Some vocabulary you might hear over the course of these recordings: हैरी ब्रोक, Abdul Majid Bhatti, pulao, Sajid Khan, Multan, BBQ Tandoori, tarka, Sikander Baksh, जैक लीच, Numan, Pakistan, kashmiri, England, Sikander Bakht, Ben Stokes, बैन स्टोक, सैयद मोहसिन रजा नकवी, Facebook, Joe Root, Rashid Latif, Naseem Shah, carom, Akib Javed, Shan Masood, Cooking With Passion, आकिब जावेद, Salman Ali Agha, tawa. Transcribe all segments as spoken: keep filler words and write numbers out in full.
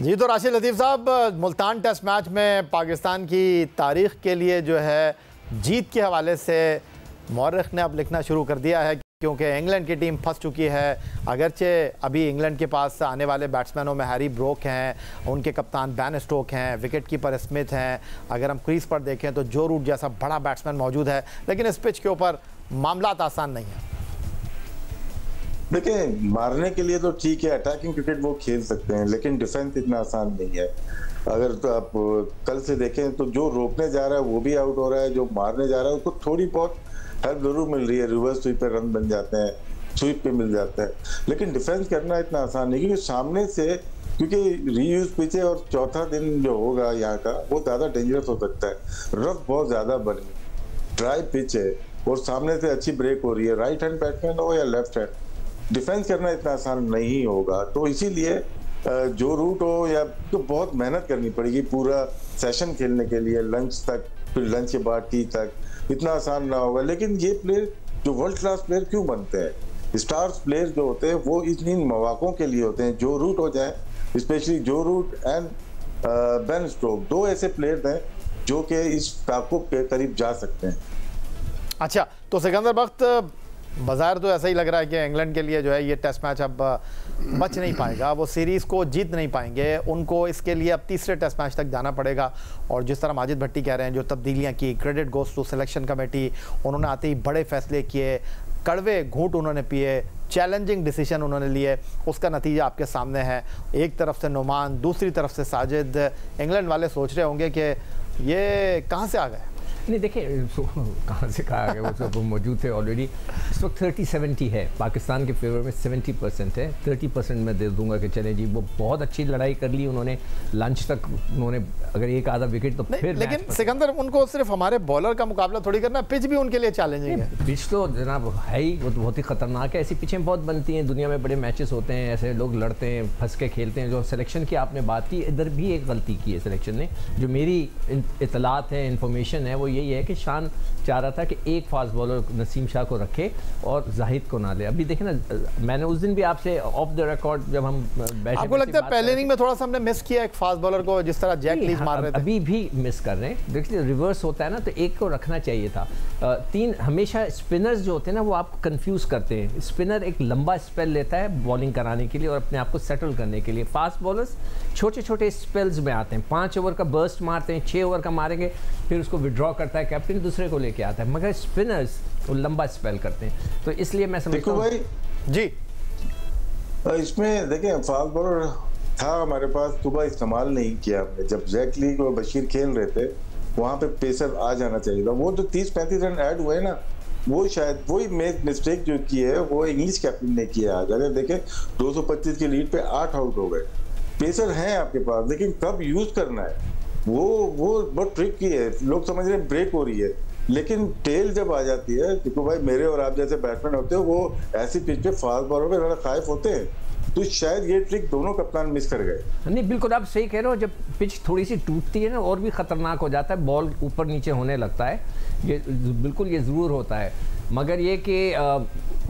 जी तो राशिद लतीफ़ साहब, Multan test match में पाकिस्तान की तारीख के लिए जो है जीत के हवाले से मौरख ने अब लिखना शुरू कर दिया है, क्योंकि इंग्लैंड की टीम फंस चुकी है। अगरचे अभी इंग्लैंड के पास आने वाले बैट्समैनों में हैरी ब्रोक हैं, उनके कप्तान बैन स्टोक हैं, विकेट कीपर स्मिथ हैं, अगर हम क्रीज पर देखें तो जो रूट जैसा बड़ा बैट्समैन मौजूद है, लेकिन इस पिच के ऊपर मामला आसान नहीं है। देखिए, मारने के लिए तो ठीक है, अटैकिंग क्रिकेट वो खेल सकते हैं, लेकिन डिफेंस इतना आसान नहीं है। अगर तो आप कल से देखें तो जो रोकने जा रहा है वो भी आउट हो रहा है, जो मारने जा रहा है उसको थोड़ी बहुत हेल्प जरूर मिल रही है, रिवर्स स्वीप पे रन बन जाते हैं, स्वीप पे मिल जाता है, लेकिन डिफेंस करना इतना आसान नहीं, क्योंकि सामने से, क्योंकि रीयूज पीछे और चौथा दिन जो होगा यहाँ का वो ज़्यादा डेंजरस हो सकता है। रफ बहुत ज़्यादा बनी, ड्राई पिच है और सामने से अच्छी ब्रेक हो रही है, राइट हैंड बैट्समैन हो या लेफ्ट हैंड, डिफेंस करना इतना आसान नहीं होगा। तो इसीलिए जो रूट हो या तो बहुत मेहनत करनी पड़ेगी पूरा सेशन खेलने के लिए, लंच तक, फिर लंच के बाद टी तक, इतना आसान ना होगा। लेकिन ये प्लेयर जो वर्ल्ड क्लास प्लेयर क्यों बनते हैं, स्टार्स प्लेयर जो होते हैं वो इतनी मौक़ों के लिए होते हैं। जो रूट हो जाए, स्पेशली जो रूट एंड बेन स्टोक, दो ऐसे प्लेयर हैं जो कि इस ताक़ुब के करीब जा सकते हैं। अच्छा, तो सिकंदर बख्त, बाजार तो ऐसा ही लग रहा है कि इंग्लैंड के लिए जो है ये टेस्ट मैच अब बच नहीं पाएगा, वो सीरीज़ को जीत नहीं पाएंगे, उनको इसके लिए अब तीसरे टेस्ट मैच तक जाना पड़ेगा। और जिस तरह माजिद भट्टी कह रहे हैं, जो तब्दीलियां की, credit goes to selection committee, उन्होंने आते ही बड़े फैसले किए, कड़वे घूंट उन्होंने पिए, चैलेंजिंग डिसीजन उन्होंने लिए, उसका नतीजा आपके सामने है। एक तरफ से नुमान, दूसरी तरफ से साजिद, इंग्लैंड वाले सोच रहे होंगे कि ये कहाँ से आ गए। नहीं देखिए, कहाँ से कहा गया, वो सब मौजूद थे ऑलरेडी। इस वक्त थर्टी सेवेंटी है पाकिस्तान के फेवर में, सेवेंटी परसेंट है, थर्टी परसेंट मैं दे दूंगा कि चले जी, वो बहुत अच्छी लड़ाई कर ली उन्होंने लंच तक, उन्होंने अगर एक आधा विकेट तो फिर। लेकिन सिकंदर, उनको सिर्फ हमारे बॉलर का मुकाबला थोड़ी करना, पिच भी उनके लिए चैलेंजिंग है। पिच तो जनाब है ही, वो तो बहुत ही ख़तरनाक है, ऐसी पिचें बहुत बनती हैं दुनिया में, बड़े मैचेस होते हैं, ऐसे लोग लड़ते हैं, फंस के खेलते हैं। जो सिलेक्शन की आपने बात की, इधर भी एक गलती की है सिलेक्शन ने, जो मेरी इतलात है, इन्फॉर्मेशन है, वो यही है कि शान चाह रहा था कि एक फास्ट बॉलर नसीम शाह को रखे और जाहिद को ना ले। अभी देखें ना, मैंने उस दिन भी आपसे ऑफ द रिकॉर्ड जब हम बैठे, आपको लगता है पहले इनिंग में थोड़ा सा हमने मिस किया एक फास्ट बॉलर को, जिस तरह जैक लीच मार रहे थे, अभी भी मिस कर रहे हैं। देखिए, रिवर्स होता है ना, तो एक को रखना चाहिए था। आ, तीन हमेशा स्पिनर्स जो होते हैं ना, वो आप कंफ्यूज करते हैं। स्पिनर एक लंबा स्पेल लेता है बॉलिंग कराने के लिए और अपने आप को सेटल करने के लिए, फास्ट बॉलर्स छोटे छोटे स्पेल्स में आते हैं, पाँच ओवर का बर्स्ट मारते हैं, छः ओवर का मारेंगे, फिर उसको विड्रॉ करता है कैप्टन, दूसरे को लेके आता है, मगर स्पिनर्स वो लंबा स्पेल करते हैं। तो इसलिए मैं समझता हूं भाई जी, इसमें देखिए फास्ट बॉलर था हमारे पास, सुबह इस्तेमाल नहीं किया हमने। जब जैक लीग और बशीर खेल रहे थे वहाँ पे पेसर आ जाना चाहिए था। वो जो तीस पैंतीस रन ऐड हुए ना, वो शायद वही मिस्टेक जो की है वो इंग्लिश कैप्टन ने किया। आज अगर देखें दो सौ पच्चीस की लीड पे आठ आउट हो गए, पेसर हैं आपके पास, लेकिन कब यूज करना है वो वो बहुत ट्रिक की है। लोग समझ रहे हैं ब्रेक हो रही है, लेकिन टेल जब आ जाती है, क्योंकि भाई मेरे और आप जैसे बैट्समैन होते हो, वो ऐसी पिच पे फास्ट बॉलर पे ज़्यादा खाइफ होते हैं, तो शायद ये ट्रिक दोनों कप्तान मिस कर गए। नहीं, बिल्कुल आप सही कह रहे हो, जब पिच थोड़ी सी टूटती है ना और भी ख़तरनाक हो जाता है, बॉल ऊपर नीचे होने लगता है, ये बिल्कुल ये ज़रूर होता है। मगर ये कि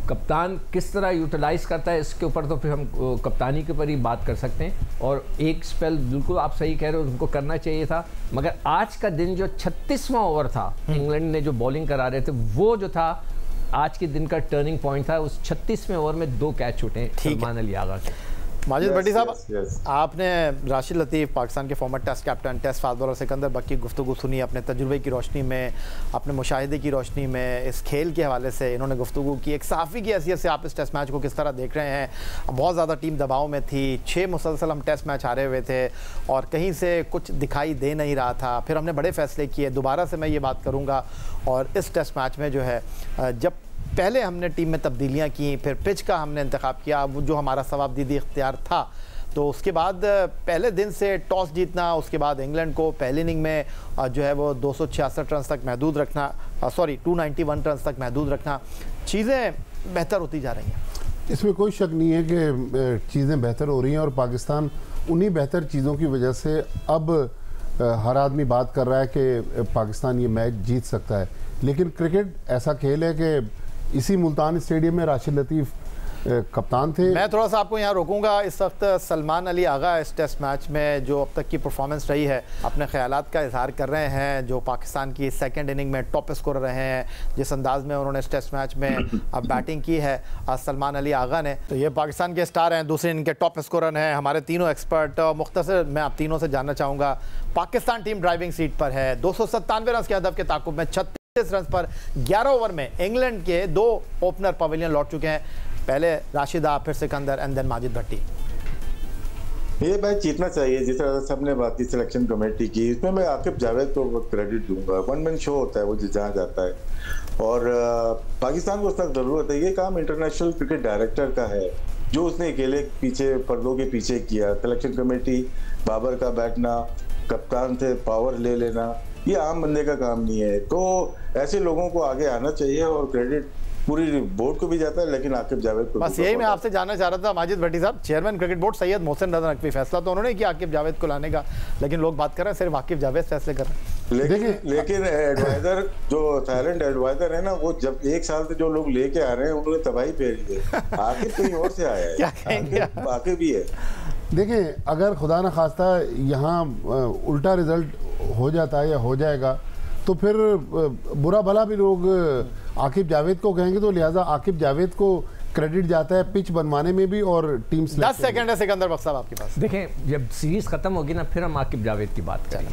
कप्तान किस तरह यूटिलाइज़ करता है, इसके ऊपर तो फिर हम कप्तानी के ऊपर ही बात कर सकते हैं। और एक स्पेल बिल्कुल आप सही कह रहे हो, उनको करना चाहिए था। मगर आज का दिन जो छत्तीसवां ओवर था, इंग्लैंड ने जो बॉलिंग करा रहे थे, वो जो था आज के दिन का टर्निंग पॉइंट था। उस छत्तीसवें ओवर में दो कैच छूटे सलमान अली आगा के। माजिद भट्टी साहब, आपने राशिद लतीफ़, पाकिस्तान के former test captain, test fast bowler Sikandar Bakht की गुफ्तगू सुनी, अपने तजुर्बे की रोशनी में, अपने मुशाहिदे की रोशनी में, इस खेल के हवाले से इन्होंने गुफ्तगू की। एक सहाफ़ी की हैसियत से आप इस टेस्ट मैच को किस तरह देख रहे हैं? बहुत ज़्यादा टीम दबाव में थी, छः मुसलसल हम टेस्ट मैच हारे हुए थे और कहीं से कुछ दिखाई दे नहीं रहा था, फिर हमने बड़े फ़ैसले किए। दोबारा से मैं ये बात करूँगा, और इस टेस्ट मैच में जो है, जब पहले हमने टीम में तब्दीलियाँ की, फिर पिच का हमने इंतखाब किया, वो जो हमारा सवाब दीदी इख्तियार था, तो उसके बाद पहले दिन से टॉस जीतना, उसके बाद इंग्लैंड को पहले इनिंग में जो है वो दो सौ छियासठ रन तक महदूद रखना, sorry two ninety one run तक महदूद रखना, चीज़ें बेहतर होती जा रही हैं। इसमें कोई शक नहीं है कि चीज़ें बेहतर हो रही हैं, और पाकिस्तान उन्हीं बेहतर चीज़ों की वजह से अब हर आदमी बात कर रहा है कि पाकिस्तान ये मैच जीत सकता है। लेकिन क्रिकेट ऐसा खेल है कि इसी मुल्तान स्टेडियम में राशिद लतीफ़ कप्तान थे। मैं थोड़ा सा आपको यहाँ रोकूंगा, इस वक्त सलमान अली आगा इस टेस्ट मैच में जो अब तक की परफॉर्मेंस रही है अपने ख्यालात का इजहार कर रहे हैं, जो पाकिस्तान की सेकंड इनिंग में टॉप स्कोर रहे हैं, जिस अंदाज में उन्होंने इस टेस्ट मैच में अब बैटिंग की है सलमान अली आगा ने, तो ये पाकिस्तान के स्टार हैं, दूसरे इनके टॉप स्कोरर हैं। हमारे तीनों एक्सपर्ट मुख्तसर मैं आप तीनों से जानना चाहूँगा, पाकिस्तान टीम ड्राइविंग सीट पर है, दो सौ सत्तानवे रन के अदब के ताकुब में छत्तीस रन पर ग्यारह ओवर में इंग्लैंड के दो ओपनर पवेलियन लौट चुके हैं, पहले राशिदा फिर सिकंदर एंड देन माजिद भट्टी। ये मैच जीतना चाहिए जिस तरह से सबने बात की सिलेक्शन कमेटी की, इसमें मैं आकिब जावेद को बहुत क्रेडिट दूंगा, वन मैन शो होता है वो जहाँ जाता है, और पाकिस्तान को उस तक ज़रूरत है। ये काम इंटरनेशनल क्रिकेट डायरेक्टर का है जो उसने अकेले पीछे पर्दों के पीछे किया, सिलेक्शन कमेटी, बाबर का बैठना, कप्तान से पावर ले लेना, ये आम बंदे का काम नहीं है। तो ऐसे लोगों को आगे आना चाहिए और क्रेडिट पूरी बोर्ड को भी जाता है, लेकिन आकिब जावेद को बस यही मैं आपसे जानना चाह रहा था माजिद भट्टी साहब, chairman cricket board सैयद मोहसिन रजा नकवी, फैसला तो उन्होंने किया आकिब जावेद को लाने का, लेकिन लोग बात कर रहे हैं सिर्फ आकिब जावेद फैसले कर रहे हैं। लेकिन लेकिन एडवाइजर जो थाईलैंड एडवाइजर है ना, वो जब एक साल से जो लोग लेके आ रहे हैं उन्होंने तबाही फेरी है, आकिब कहीं और से आया है, आकिब भी है। देखें, अगर खुदा न खास्ता यहाँ उल्टा रिजल्ट हो जाता है या हो जाएगा तो फिर बुरा भला भी लोग आकिब जावेद को कहेंगे, तो लिहाजा आकिब जावेद को क्रेडिट जाता है पिच बनवाने में भी और टीम। दस सेकंड है सिकंदर बख्श साहब आपके पास। देखें, जब सीरीज खत्म होगी ना फिर हम आकिब जावेद की बात करेंगे,